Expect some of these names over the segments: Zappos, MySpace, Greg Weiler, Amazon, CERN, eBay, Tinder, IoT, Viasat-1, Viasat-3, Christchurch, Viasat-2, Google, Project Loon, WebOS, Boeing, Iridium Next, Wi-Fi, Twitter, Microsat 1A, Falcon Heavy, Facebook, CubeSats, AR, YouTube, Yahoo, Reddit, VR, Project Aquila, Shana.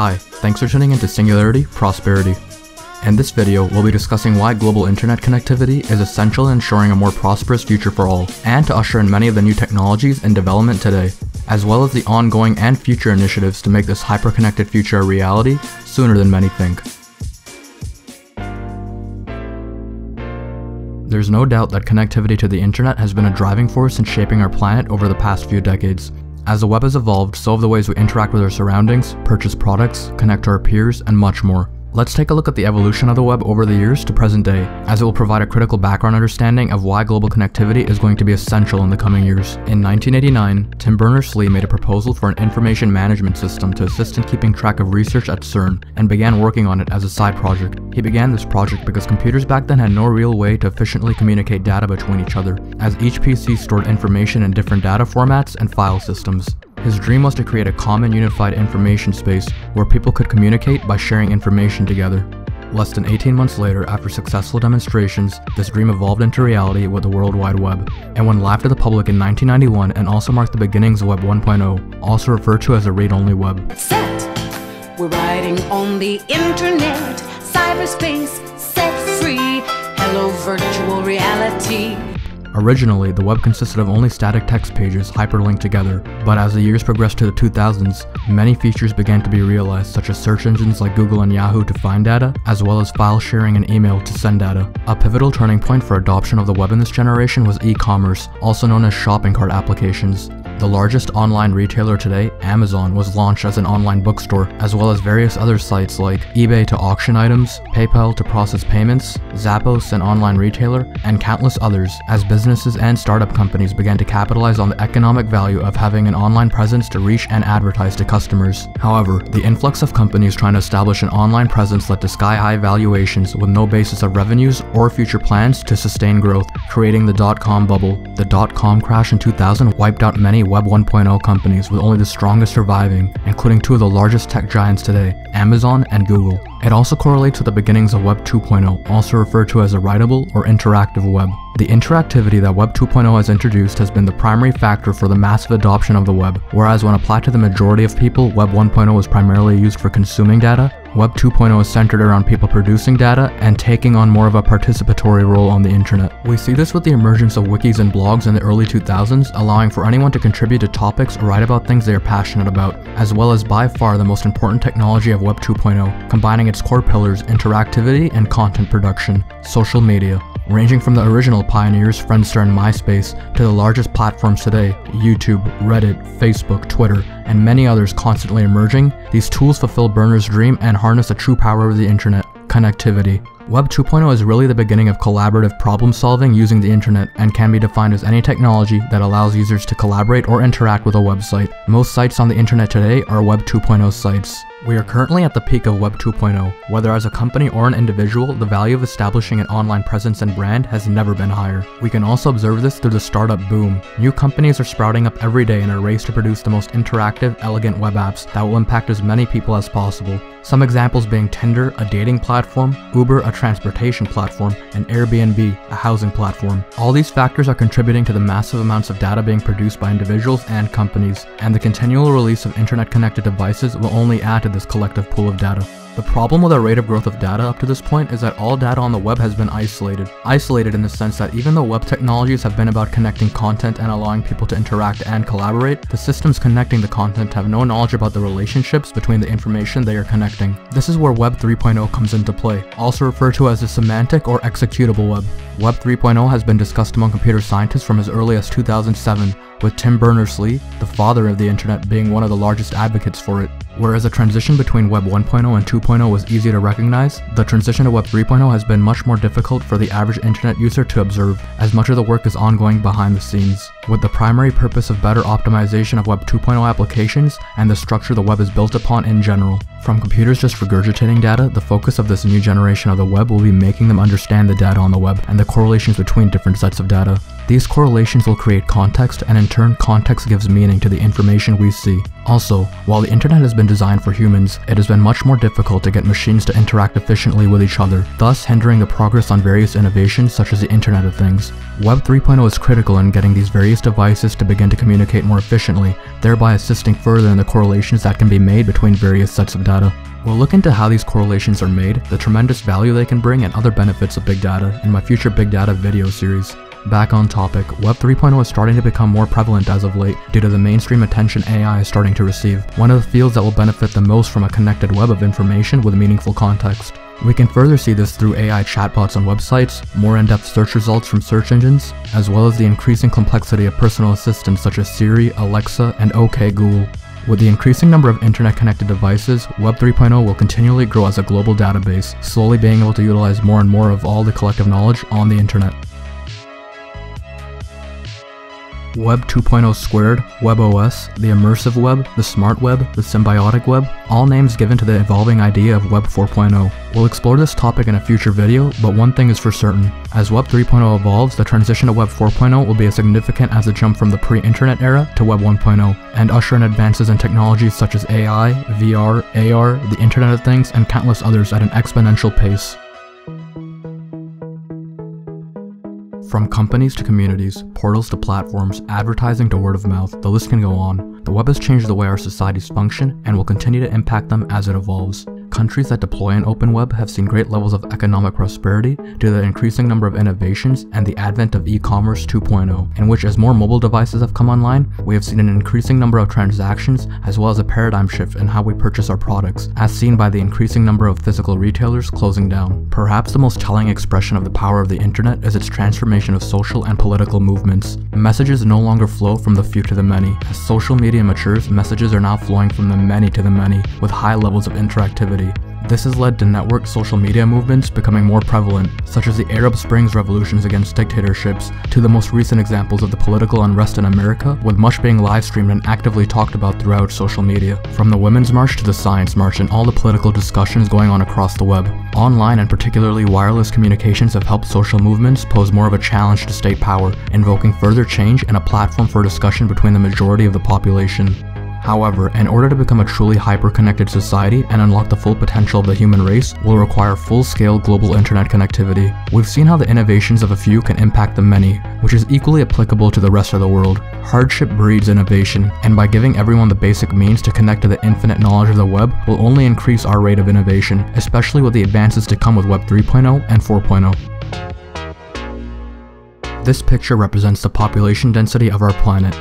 Hi, thanks for tuning into Singularity Prosperity. In this video, we'll be discussing why global internet connectivity is essential in ensuring a more prosperous future for all, and to usher in many of the new technologies in development today, as well as the ongoing and future initiatives to make this hyper-connected future a reality sooner than many think. There's no doubt that connectivity to the internet has been a driving force in shaping our planet over the past few decades. As the web has evolved, so have the ways we interact with our surroundings, purchase products, connect to our peers, and much more. Let's take a look at the evolution of the web over the years to present day, as it will provide a critical background understanding of why global connectivity is going to be essential in the coming years. In 1989, Tim Berners-Lee made a proposal for an information management system to assist in keeping track of research at CERN, and began working on it as a side project. He began this project because computers back then had no real way to efficiently communicate data between each other, as each PC stored information in different data formats and file systems. His dream was to create a common unified information space where people could communicate by sharing information together. Less than 18 months later, after successful demonstrations, this dream evolved into reality with the World Wide Web, and went live to the public in 1991 and also marked the beginnings of Web 1.0, also referred to as a read-only web. Set. We're riding on the internet, cyberspace, set free, hello virtual reality. Originally, the web consisted of only static text pages hyperlinked together, but as the years progressed to the 2000s, many features began to be realized, such as search engines like Google and Yahoo to find data, as well as file sharing and email to send data. A pivotal turning point for adoption of the web in this generation was e-commerce, also known as shopping cart applications. The largest online retailer today, Amazon, was launched as an online bookstore, as well as various other sites like eBay to auction items, PayPal to process payments, Zappos an online retailer, and countless others, as businesses and startup companies began to capitalize on the economic value of having an online presence to reach and advertise to customers. However, the influx of companies trying to establish an online presence led to sky-high valuations with no basis of revenues or future plans to sustain growth, creating the dot-com bubble. The dot-com crash in 2000 wiped out many Web 1.0 companies, with only the strongest surviving, including two of the largest tech giants today, Amazon and Google. It also correlates with the beginnings of Web 2.0, also referred to as a writable or interactive web. The interactivity that Web 2.0 has introduced has been the primary factor for the massive adoption of the web, whereas when applied to the majority of people, Web 1.0 was primarily used for consuming data, Web 2.0 is centered around people producing data and taking on more of a participatory role on the internet. We see this with the emergence of wikis and blogs in the early 2000s, allowing for anyone to contribute to topics or write about things they are passionate about, as well as by far the most important technology of Web 2.0, combining its core pillars, interactivity and content production. Social media. Ranging from the original pioneers, Friendster and MySpace, to the largest platforms today, YouTube, Reddit, Facebook, Twitter, and many others constantly emerging, these tools fulfill Berners' dream and harness the true power of the internet, connectivity. Web 2.0 is really the beginning of collaborative problem solving using the internet, and can be defined as any technology that allows users to collaborate or interact with a website. Most sites on the internet today are Web 2.0 sites. We are currently at the peak of Web 2.0. Whether as a company or an individual, the value of establishing an online presence and brand has never been higher. We can also observe this through the startup boom. New companies are sprouting up every day in a race to produce the most interactive, elegant web apps that will impact as many people as possible. Some examples being Tinder, a dating platform, Uber, a transportation platform, and Airbnb, a housing platform. All these factors are contributing to the massive amounts of data being produced by individuals and companies, and the continual release of internet-connected devices will only add to this collective pool of data. The problem with the rate of growth of data up to this point is that all data on the web has been isolated. Isolated in the sense that even though web technologies have been about connecting content and allowing people to interact and collaborate, the systems connecting the content have no knowledge about the relationships between the information they are connecting. This is where Web 3.0 comes into play, also referred to as the semantic or executable web. Web 3.0 has been discussed among computer scientists from as early as 2007, with Tim Berners-Lee, the father of the internet, being one of the largest advocates for it. Whereas the transition between Web 1.0 and 2.0 was easy to recognize, the transition to Web 3.0 has been much more difficult for the average internet user to observe, as much of the work is ongoing behind the scenes, with the primary purpose of better optimization of Web 2.0 applications and the structure the web is built upon in general. From computers just regurgitating data, the focus of this new generation of the web will be making them understand the data on the web and the correlations between different sets of data. These correlations will create context, and in turn, context gives meaning to the information we see. Also, while the internet has been designed for humans, it has been much more difficult to get machines to interact efficiently with each other, thus hindering the progress on various innovations such as the Internet of Things. Web 3.0 is critical in getting these various devices to begin to communicate more efficiently, thereby assisting further in the correlations that can be made between various sets of data. We'll look into how these correlations are made, the tremendous value they can bring, and other benefits of big data in my future big data video series. Back on topic, Web 3.0 is starting to become more prevalent as of late due to the mainstream attention AI is starting to receive, one of the fields that will benefit the most from a connected web of information with meaningful context. We can further see this through AI chatbots on websites, more in-depth search results from search engines, as well as the increasing complexity of personal assistants such as Siri, Alexa, and OK Google. With the increasing number of internet-connected devices, Web 3.0 will continually grow as a global database, slowly being able to utilize more and more of all the collective knowledge on the internet. Web 2.0 squared, WebOS, the immersive web, the smart web, the symbiotic web, all names given to the evolving idea of Web 4.0. We'll explore this topic in a future video, but one thing is for certain. As Web 3.0 evolves, the transition to Web 4.0 will be as significant as the jump from the pre-internet era to Web 1.0, and usher in advances in technologies such as AI, VR, AR, the Internet of Things, and countless others at an exponential pace. From companies to communities, portals to platforms, advertising to word of mouth, the list can go on. The web has changed the way our societies function and will continue to impact them as it evolves. Countries that deploy an open web have seen great levels of economic prosperity due to the increasing number of innovations and the advent of e-commerce 2.0, in which as more mobile devices have come online, we have seen an increasing number of transactions as well as a paradigm shift in how we purchase our products, as seen by the increasing number of physical retailers closing down. Perhaps the most telling expression of the power of the internet is its transformation of social and political movements. Messages no longer flow from the few to the many. As social media matures, messages are now flowing from the many to the many, with high levels of interactivity. This has led to networked social media movements becoming more prevalent, such as the Arab Spring's revolutions against dictatorships, to the most recent examples of the political unrest in America, with much being live-streamed and actively talked about throughout social media. From the Women's March to the Science March and all the political discussions going on across the web, online and particularly wireless communications have helped social movements pose more of a challenge to state power, invoking further change and a platform for discussion between the majority of the population. However, in order to become a truly hyper-connected society and unlock the full potential of the human race will require full-scale global internet connectivity. We've seen how the innovations of a few can impact the many, which is equally applicable to the rest of the world. Hardship breeds innovation, and by giving everyone the basic means to connect to the infinite knowledge of the web will only increase our rate of innovation, especially with the advances to come with Web 3.0 and 4.0. This picture represents the population density of our planet,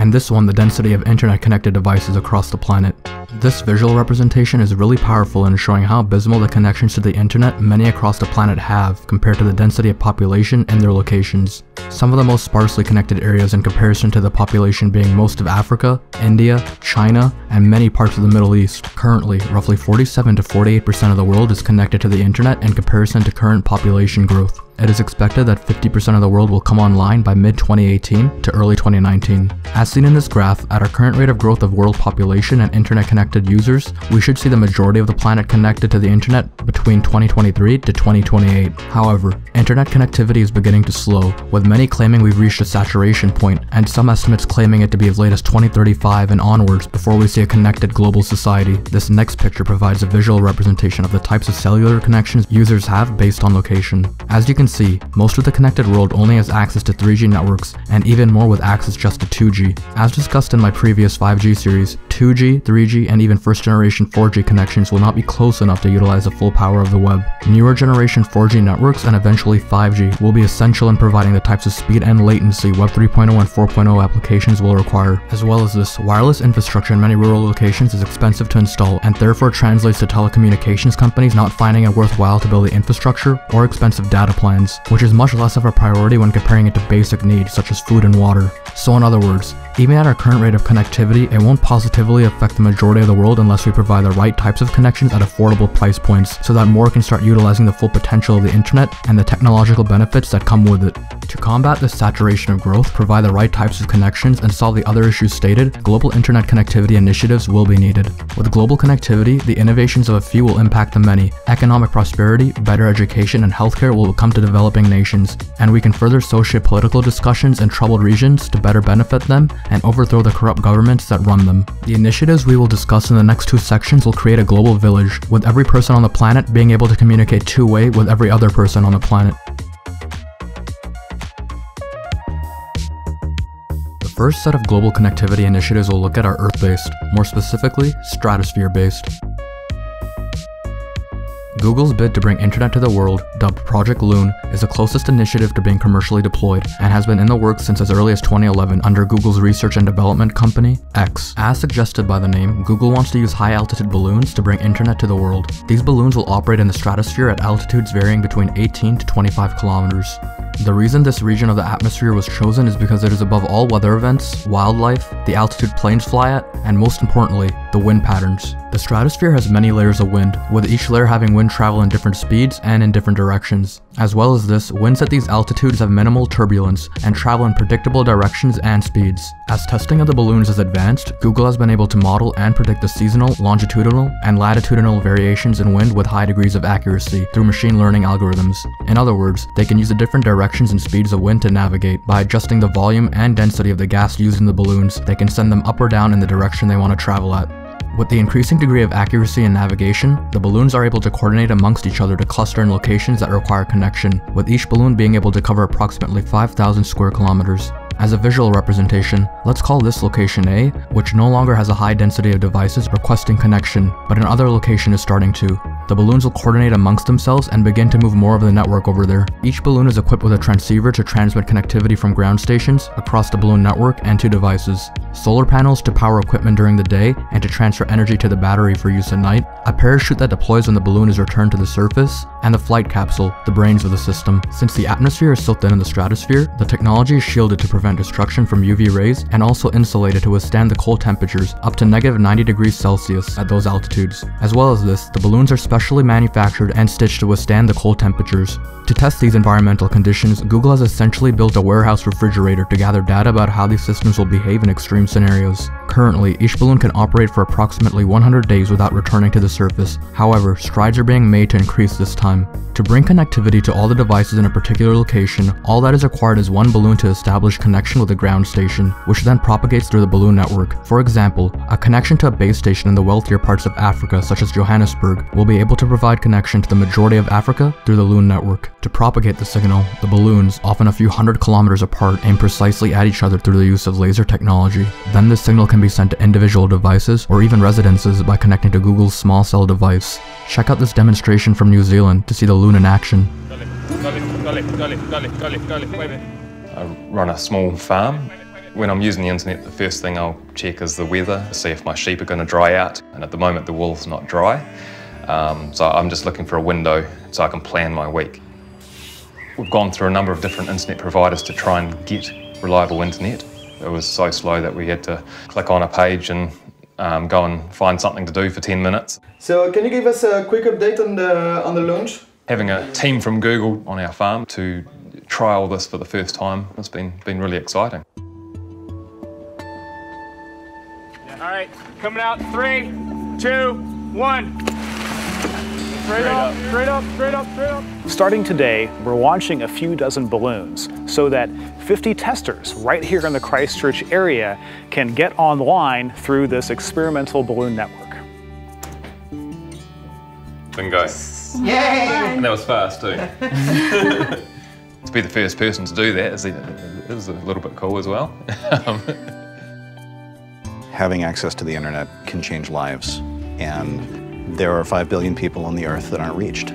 and this one the density of internet-connected devices across the planet. This visual representation is really powerful in showing how abysmal the connections to the internet many across the planet have compared to the density of population and their locations. Some of the most sparsely connected areas in comparison to the population being most of Africa, India, China, and many parts of the Middle East. Currently, roughly 47 to 48% of the world is connected to the internet in comparison to current population growth. It is expected that 50% of the world will come online by mid-2018 to early 2019. As seen in this graph, at our current rate of growth of world population and internet-connected users, we should see the majority of the planet connected to the internet between 2023 to 2028. However, internet connectivity is beginning to slow, with many claiming we've reached a saturation point, and some estimates claiming it to be as late as 2035 and onwards before we see a connected global society. This next picture provides a visual representation of the types of cellular connections users have based on location. As you can see, most of the connected world only has access to 3G networks, and even more with access just to 2G. As discussed in my previous 5G series, 2G, 3G, and even first generation 4G connections will not be close enough to utilize the full power of the web. Newer generation 4G networks and eventually 5G will be essential in providing the types of speed and latency Web 3.0 and 4.0 applications will require. As well as this, wireless infrastructure in many rural locations is expensive to install, and therefore translates to telecommunications companies not finding it worthwhile to build the infrastructure or expensive data plans, which is much less of a priority when comparing it to basic needs such as food and water. So in other words, even at our current rate of connectivity, it won't positively affect the majority of the world unless we provide the right types of connections at affordable price points so that more can start utilizing the full potential of the internet and the technological benefits that come with it. To combat this saturation of growth, provide the right types of connections, and solve the other issues stated, global internet connectivity initiatives will be needed. With global connectivity, the innovations of a few will impact the many. Economic prosperity, better education, and healthcare will come to developing nations, and we can further socio-political discussions in troubled regions to better benefit them and overthrow the corrupt governments that run them. The initiatives we will discuss in the next two sections will create a global village, with every person on the planet being able to communicate two-way with every other person on the planet. The first set of global connectivity initiatives will look at are Earth-based, more specifically, stratosphere-based. Google's bid to bring internet to the world, dubbed Project Loon, is the closest initiative to being commercially deployed and has been in the works since as early as 2011 under Google's research and development company, X. As suggested by the name, Google wants to use high-altitude balloons to bring internet to the world. These balloons will operate in the stratosphere at altitudes varying between 18 to 25 kilometers. The reason this region of the atmosphere was chosen is because it is above all weather events, wildlife, the altitude planes fly at, and most importantly, the wind patterns. The stratosphere has many layers of wind, with each layer having wind travel in different speeds and in different directions. As well as this, winds at these altitudes have minimal turbulence and travel in predictable directions and speeds. As testing of the balloons has advanced, Google has been able to model and predict the seasonal, longitudinal, and latitudinal variations in wind with high degrees of accuracy through machine learning algorithms. In other words, they can use the different directions and speeds of wind to navigate. By adjusting the volume and density of the gas used in the balloons, they can send them up or down in the direction they want to travel at. With the increasing degree of accuracy and navigation, the balloons are able to coordinate amongst each other to cluster in locations that require connection, with each balloon being able to cover approximately 5,000 square kilometers. As a visual representation, let's call this location A, which no longer has a high density of devices requesting connection, but another location is starting to. The balloons will coordinate amongst themselves and begin to move more of the network over there. Each balloon is equipped with a transceiver to transmit connectivity from ground stations across the balloon network and to devices, solar panels to power equipment during the day and to transfer energy to the battery for use at night, a parachute that deploys when the balloon is returned to the surface, and the flight capsule, the brains of the system. Since the atmosphere is so thin in the stratosphere, the technology is shielded to prevent destruction from UV rays and also insulated to withstand the cold temperatures up to -90°C at those altitudes. As well as this, the balloons are specially manufactured and stitched to withstand the cold temperatures. To test these environmental conditions, Google has essentially built a warehouse refrigerator to gather data about how these systems will behave in extreme scenarios. Currently, each balloon can operate for approximately 100 days without returning to the surface. However, strides are being made to increase this time. To bring connectivity to all the devices in a particular location, all that is required is one balloon to establish connection with a ground station, which then propagates through the balloon network. For example, a connection to a base station in the wealthier parts of Africa, such as Johannesburg, will be able to provide connection to the majority of Africa through the Loon network. To propagate the signal, the balloons, often a few hundred kilometers apart, aim precisely at each other through the use of laser technology. Then this signal can be sent to individual devices or even residences by connecting to Google's small cell device. Check out this demonstration from New Zealand to see the Loon in action. I run a small farm. When I'm using the internet, the first thing I'll check is the weather, see if my sheep are going to dry out, and at the moment the wool's not dry. So I'm just looking for a window so I can plan my week. We've gone through a number of different internet providers to try and get reliable internet. It was so slow that we had to click on a page and go and find something to do for 10 minutes. So can you give us a quick update on the launch? Having a team from Google on our farm to trial this for the first time has been really exciting. All right, coming out, 3, 2, 1. Straight up. Starting today, we're launching a few dozen balloons so that 50 testers right here in the Christchurch area can get online through this experimental balloon network. Bingo. Yay! And that was fast too. To be the first person to do that is a little bit cool as well. Having access to the internet can change lives, and there are 5 billion people on the Earth that aren't reached.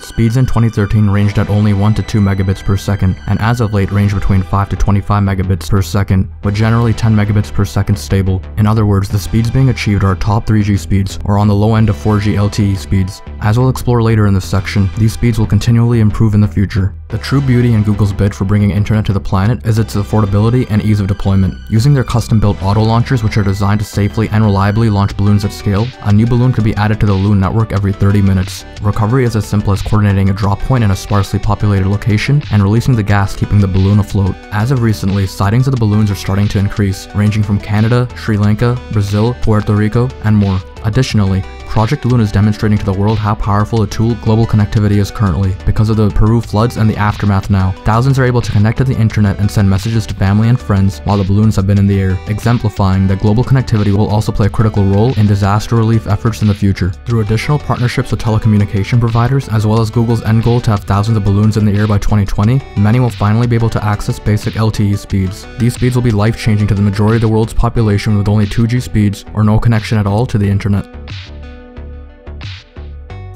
Speeds in 2013 ranged at only 1 to 2 megabits per second, and as of late range between 5 to 25 megabits per second, but generally 10 megabits per second stable. In other words, the speeds being achieved are top 3G speeds, or on the low end of 4G LTE speeds. As we'll explore later in this section, these speeds will continually improve in the future. The true beauty in Google's bid for bringing internet to the planet is its affordability and ease of deployment. Using their custom-built auto launchers, which are designed to safely and reliably launch balloons at scale, a new balloon could be added to the Loon network every 30 minutes. Recovery is as simple as coordinating a drop point in a sparsely populated location and releasing the gas keeping the balloon afloat. As of recently, sightings of the balloons are starting to increase, ranging from Canada, Sri Lanka, Brazil, Puerto Rico, and more. Additionally, Project Loon is demonstrating to the world how powerful a tool global connectivity is currently. Because of the Peru floods and the aftermath now, thousands are able to connect to the internet and send messages to family and friends while the balloons have been in the air, exemplifying that global connectivity will also play a critical role in disaster relief efforts in the future. Through additional partnerships with telecommunication providers, as well as Google's end goal to have thousands of balloons in the air by 2020, many will finally be able to access basic LTE speeds. These speeds will be life-changing to the majority of the world's population with only 2G speeds or no connection at all to the internet.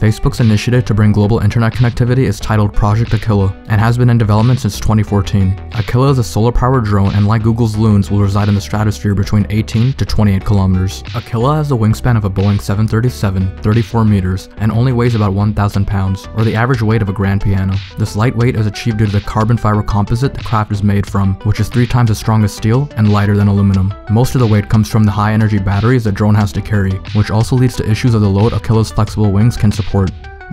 Facebook's initiative to bring global internet connectivity is titled Project Aquila and has been in development since 2014. Aquila is a solar-powered drone and, like Google's Loons, will reside in the stratosphere between 18 to 28 kilometers. Aquila has the wingspan of a Boeing 737, 34 meters, and only weighs about 1,000 pounds, or the average weight of a grand piano. This light weight is achieved due to the carbon fiber composite the craft is made from, which is 3 times as strong as steel and lighter than aluminum. Most of the weight comes from the high-energy batteries the drone has to carry, which also leads to issues of the load Aquila's flexible wings can support.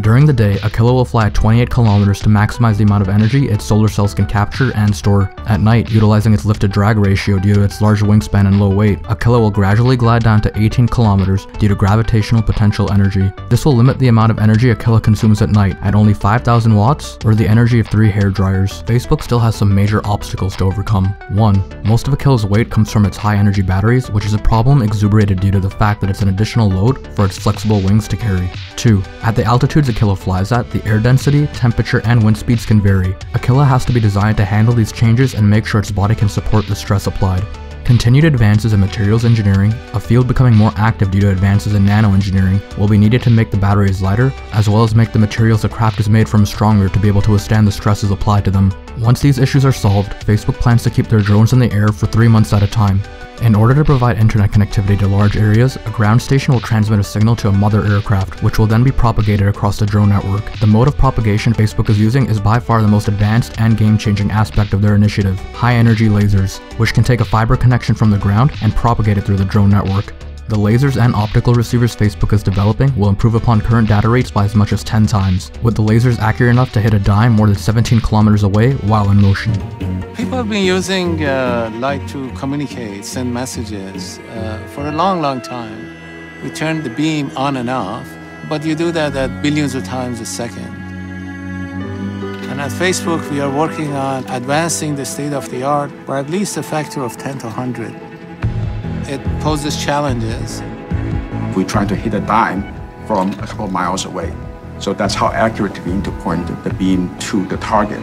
During the day, Aquila will fly at 28 kilometers to maximize the amount of energy its solar cells can capture and store. At night, utilizing its lift-to-drag ratio due to its large wingspan and low weight, Aquila will gradually glide down to 18 kilometers due to gravitational potential energy. This will limit the amount of energy Aquila consumes at night at only 5,000 watts, or the energy of 3 hairdryers. Facebook still has some major obstacles to overcome. 1. Most of Aquila's weight comes from its high-energy batteries, which is a problem exuberated due to the fact that it's an additional load for its flexible wings to carry. 2. At the altitude Aquila flies at, the air density, temperature, and wind speeds can vary. Aquila has to be designed to handle these changes and make sure its body can support the stress applied. Continued advances in materials engineering, a field becoming more active due to advances in nanoengineering, will be needed to make the batteries lighter, as well as make the materials the craft is made from stronger to be able to withstand the stresses applied to them. Once these issues are solved, Facebook plans to keep their drones in the air for 3 months at a time. In order to provide internet connectivity to large areas, a ground station will transmit a signal to a mother aircraft, which will then be propagated across the drone network. The mode of propagation Facebook is using is by far the most advanced and game-changing aspect of their initiative, high-energy lasers, which can take a fiber connection from the ground and propagate it through the drone network. The lasers and optical receivers Facebook is developing will improve upon current data rates by as much as 10 times, with the lasers accurate enough to hit a dime more than 17 kilometers away while in motion. People have been using light to communicate, send messages for a long time. We turn the beam on and off, but you do that at billions of times a second. And at Facebook, we are working on advancing the state of the art by at least a factor of 10 to 100. It poses challenges. We try to hit a dime from a couple of miles away. So that's how accurate we need to point the beam to the target.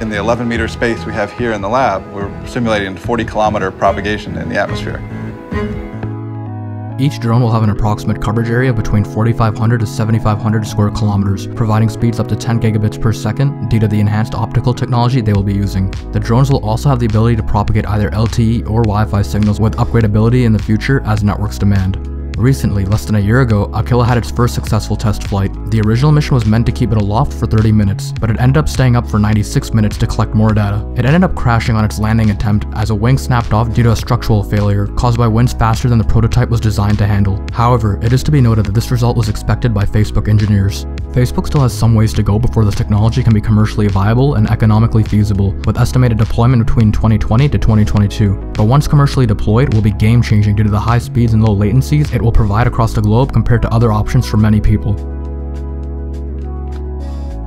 In the 11-meter space we have here in the lab, we're simulating 40-kilometer propagation in the atmosphere. Each drone will have an approximate coverage area between 4,500 to 7,500 square kilometers, providing speeds up to 10 gigabits per second due to the enhanced optical technology they will be using. The drones will also have the ability to propagate either LTE or Wi-Fi signals with upgradability in the future as networks demand. Recently, less than a year ago, Aquila had its first successful test flight. The original mission was meant to keep it aloft for 30 minutes, but it ended up staying up for 96 minutes to collect more data. It ended up crashing on its landing attempt as a wing snapped off due to a structural failure caused by winds faster than the prototype was designed to handle. However, it is to be noted that this result was expected by Facebook engineers. Facebook still has some ways to go before this technology can be commercially viable and economically feasible, with estimated deployment between 2020 to 2022. But once commercially deployed, will be game-changing due to the high speeds and low latencies it will provide across the globe compared to other options for many people.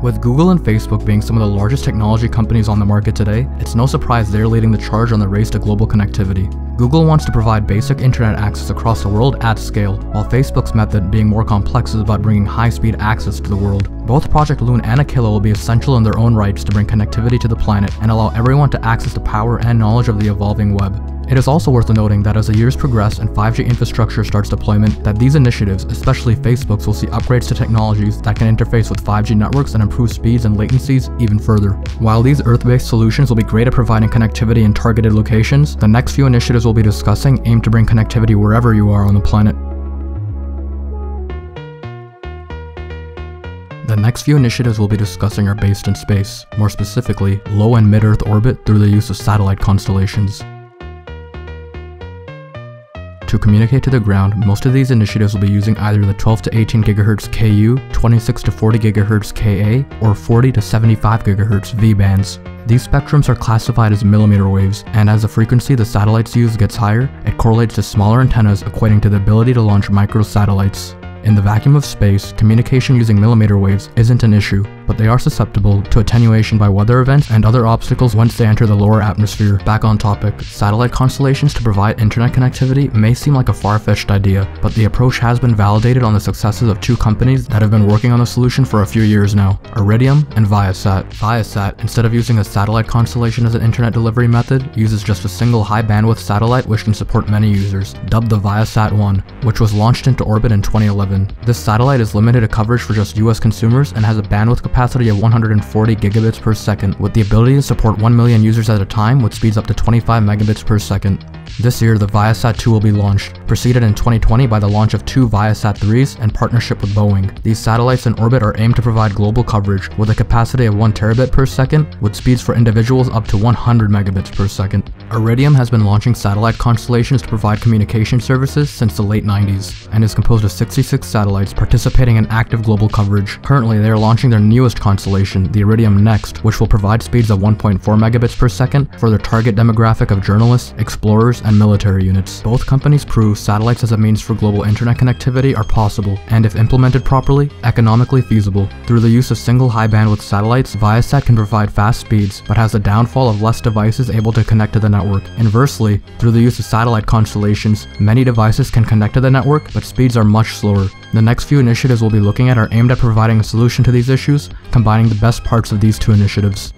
With Google and Facebook being some of the largest technology companies on the market today, it's no surprise they're leading the charge on the race to global connectivity. Google wants to provide basic internet access across the world at scale, while Facebook's method, being more complex, is about bringing high-speed access to the world. Both Project Loon and Aquila will be essential in their own rights to bring connectivity to the planet and allow everyone to access the power and knowledge of the evolving web. It is also worth noting that as the years progress and 5G infrastructure starts deployment, that these initiatives, especially Facebook's, will see upgrades to technologies that can interface with 5G networks and improve speeds and latencies even further. While these Earth-based solutions will be great at providing connectivity in targeted locations, the next few initiatives we'll be discussing aim to bring connectivity wherever you are on the planet. The next few initiatives we'll be discussing are based in space, more specifically, low and mid-Earth orbit through the use of satellite constellations. To communicate to the ground, most of these initiatives will be using either the 12 to 18 GHz KU, 26 to 40 GHz KA, or 40 to 75 GHz V bands. These spectrums are classified as millimeter waves, and as the frequency the satellites use gets higher, it correlates to smaller antennas, equating to the ability to launch microsatellites. In the vacuum of space, communication using millimeter waves isn't an issue, but they are susceptible to attenuation by weather events and other obstacles once they enter the lower atmosphere. Back on topic, satellite constellations to provide internet connectivity may seem like a far-fetched idea, but the approach has been validated on the successes of two companies that have been working on the solution for a few years now, Iridium and Viasat. Viasat, instead of using a satellite constellation as an internet delivery method, uses just a single high-bandwidth satellite which can support many users, dubbed the Viasat-1, which was launched into orbit in 2011. This satellite is limited to coverage for just US consumers and has a bandwidth capacity of 140 gigabits per second, with the ability to support 1 million users at a time with speeds up to 25 megabits per second. This year, the Viasat-2 will be launched, preceded in 2020 by the launch of two Viasat-3s in partnership with Boeing. These satellites in orbit are aimed to provide global coverage with a capacity of 1 terabit per second, with speeds for individuals up to 100 megabits per second. Iridium has been launching satellite constellations to provide communication services since the late 90s, and is composed of 66 satellites participating in active global coverage. Currently, they are launching their newest constellation, the Iridium Next, which will provide speeds of 1.4 megabits per second for their target demographic of journalists, explorers, and military units. Both companies prove satellites as a means for global internet connectivity are possible, and if implemented properly, economically feasible. Through the use of single high-bandwidth satellites, Viasat can provide fast speeds, but has the downfall of less devices able to connect to the network. Inversely, through the use of satellite constellations, many devices can connect to the network, but speeds are much slower. The next few initiatives we'll be looking at are aimed at providing a solution to these issues, combining the best parts of these two initiatives.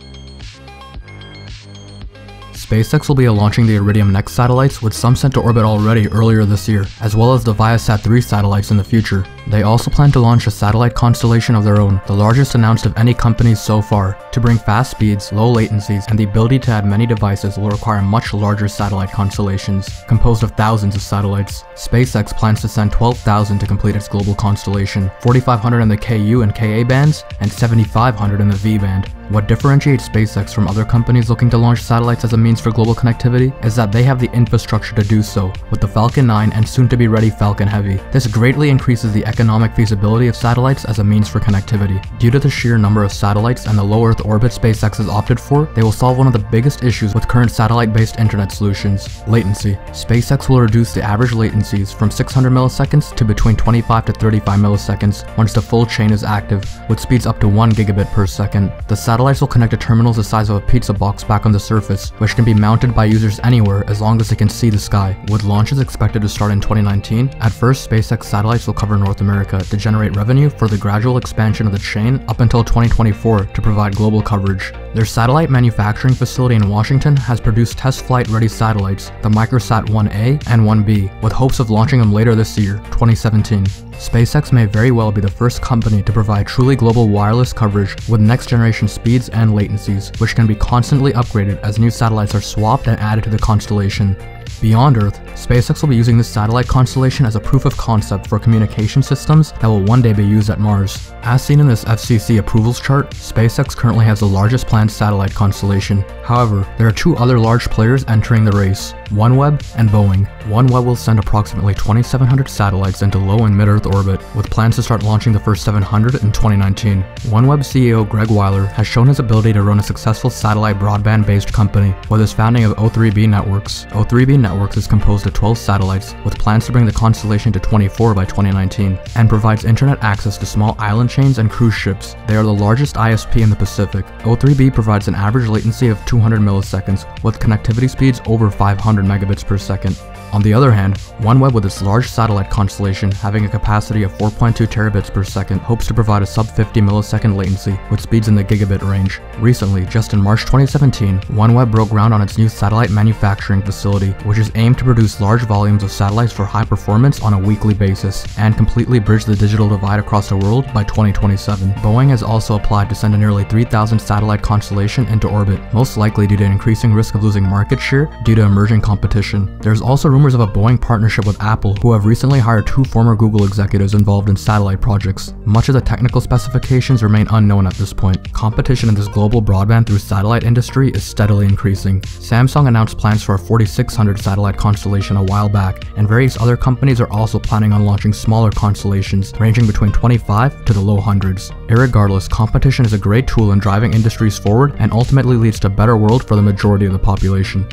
SpaceX will be launching the Iridium Next satellites, with some sent to orbit already earlier this year, as well as the Viasat-3 satellites in the future. They also plan to launch a satellite constellation of their own, the largest announced of any company so far. To bring fast speeds, low latencies, and the ability to add many devices will require much larger satellite constellations, composed of thousands of satellites. SpaceX plans to send 12,000 to complete its global constellation, 4,500 in the KU and KA bands, and 7,500 in the V band. What differentiates SpaceX from other companies looking to launch satellites as a means for global connectivity is that they have the infrastructure to do so, with the Falcon 9 and soon-to-be-ready Falcon Heavy. This greatly increases the economic feasibility of satellites as a means for connectivity. Due to the sheer number of satellites and the low Earth orbit SpaceX has opted for, they will solve one of the biggest issues with current satellite-based internet solutions: latency. SpaceX will reduce the average latencies from 600 milliseconds to between 25 to 35 milliseconds once the full chain is active, with speeds up to 1 gigabit per second. The satellites will connect to terminals the size of a pizza box back on the surface, which can be mounted by users anywhere as long as they can see the sky. With launches expected to start in 2019, at first SpaceX satellites will cover North America to generate revenue for the gradual expansion of the chain up until 2024 to provide global coverage. Their satellite manufacturing facility in Washington has produced test flight ready satellites, the Microsat 1A and 1B, with hopes of launching them later this year, 2017. SpaceX may very well be the first company to provide truly global wireless coverage with next generation speeds and latencies, which can be constantly upgraded as new satellites are swapped and added to the constellation. Beyond Earth, SpaceX will be using this satellite constellation as a proof of concept for communication systems that will one day be used at Mars. As seen in this FCC approvals chart, SpaceX currently has the largest planned satellite constellation. However, there are two other large players entering the race, OneWeb and Boeing. OneWeb will send approximately 2,700 satellites into low and mid-Earth orbit, with plans to start launching the first 700 in 2019. OneWeb CEO Greg Weiler has shown his ability to run a successful satellite broadband-based company with his founding of O3b Networks. O3b Networks is composed of 12 satellites, with plans to bring the constellation to 24 by 2019, and provides internet access to small island chains and cruise ships. They are the largest ISP in the Pacific. O3b provides an average latency of 200 milliseconds, with connectivity speeds over 500 megabits per second. On the other hand, OneWeb, with its large satellite constellation having a capacity of 4.2 terabits per second, hopes to provide a sub-50 millisecond latency with speeds in the gigabit range. Recently, just in March 2017, OneWeb broke ground on its new satellite manufacturing facility, which is aimed to produce large volumes of satellites for high performance on a weekly basis, and completely bridge the digital divide across the world by 2027. Boeing has also applied to send a nearly 3,000 satellite constellation into orbit, most likely due to increasing risk of losing market share due to emerging competition. There is also rumor rumors of a Boeing partnership with Apple, who have recently hired two former Google executives involved in satellite projects. Much of the technical specifications remain unknown at this point. Competition in this global broadband through satellite industry is steadily increasing. Samsung announced plans for a 4600 satellite constellation a while back, and various other companies are also planning on launching smaller constellations ranging between 25 to the low hundreds. Irregardless, competition is a great tool in driving industries forward and ultimately leads to a better world for the majority of the population.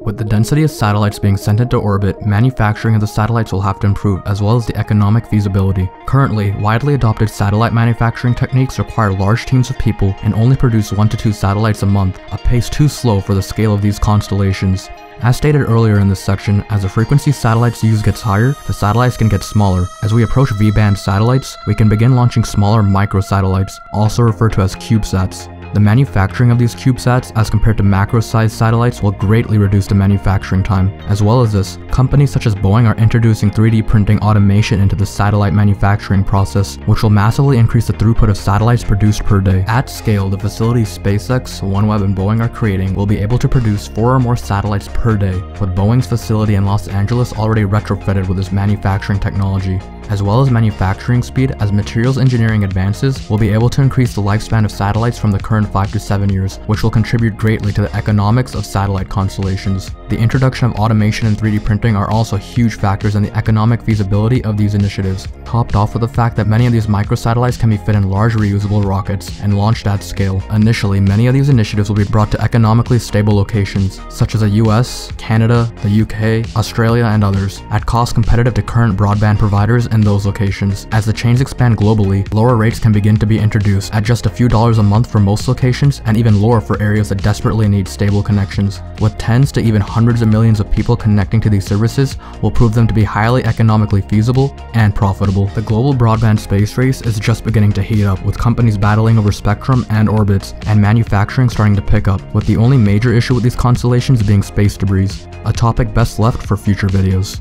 With the density of satellites being sent into orbit, manufacturing of the satellites will have to improve, as well as the economic feasibility. Currently, widely adopted satellite manufacturing techniques require large teams of people and only produce 1 to 2 satellites a month, a pace too slow for the scale of these constellations. As stated earlier in this section, as the frequency satellites use gets higher, the satellites can get smaller. As we approach V-band satellites, we can begin launching smaller microsatellites, also referred to as CubeSats. The manufacturing of these CubeSats as compared to macro-sized satellites will greatly reduce the manufacturing time. As well as this, companies such as Boeing are introducing 3D printing automation into the satellite manufacturing process, which will massively increase the throughput of satellites produced per day. At scale, the facilities SpaceX, OneWeb, and Boeing are creating will be able to produce 4 or more satellites per day, with Boeing's facility in Los Angeles already retrofitted with this manufacturing technology. As well as manufacturing speed, as materials engineering advances, we'll be able to increase the lifespan of satellites from the current 5 to 7 years, which will contribute greatly to the economics of satellite constellations. The introduction of automation and 3D printing are also huge factors in the economic feasibility of these initiatives, topped off with the fact that many of these microsatellites can be fit in large reusable rockets and launched at scale. Initially, many of these initiatives will be brought to economically stable locations, such as the US, Canada, the UK, Australia, and others, at cost competitive to current broadband providers in those locations. As the chains expand globally, lower rates can begin to be introduced at just a few dollars a month for most locations, and even lower for areas that desperately need stable connections. With tens to even hundreds of millions of people connecting to these services will prove them to be highly economically feasible and profitable. The global broadband space race is just beginning to heat up, with companies battling over spectrum and orbits, and manufacturing starting to pick up, with the only major issue with these constellations being space debris, a topic best left for future videos.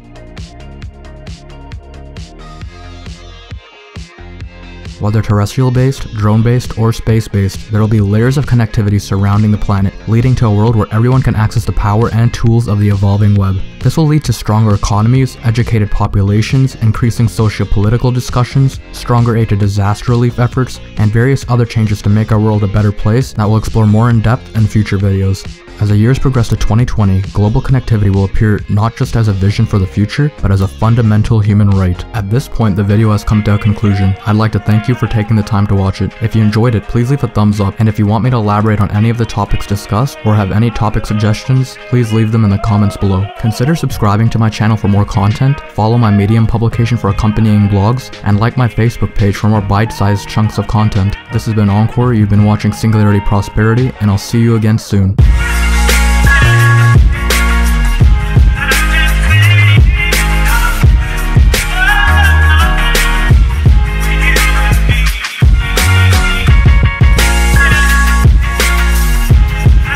Whether terrestrial-based, drone-based, or space-based, there will be layers of connectivity surrounding the planet, leading to a world where everyone can access the power and tools of the evolving web. This will lead to stronger economies, educated populations, increasing socio-political discussions, stronger aid to disaster relief efforts, and various other changes to make our world a better place that we'll explore more in depth in future videos. As the years progress to 2020, global connectivity will appear not just as a vision for the future, but as a fundamental human right. At this point, the video has come to a conclusion. I'd like to thank you for taking the time to watch it. If you enjoyed it, please leave a thumbs up, and if you want me to elaborate on any of the topics discussed or have any topic suggestions, please leave them in the comments below. Consider subscribing to my channel for more content, follow my Medium publication for accompanying blogs, and like my Facebook page for more bite-sized chunks of content. This has been Encore, you've been watching Singularity Prosperity, and I'll see you again soon.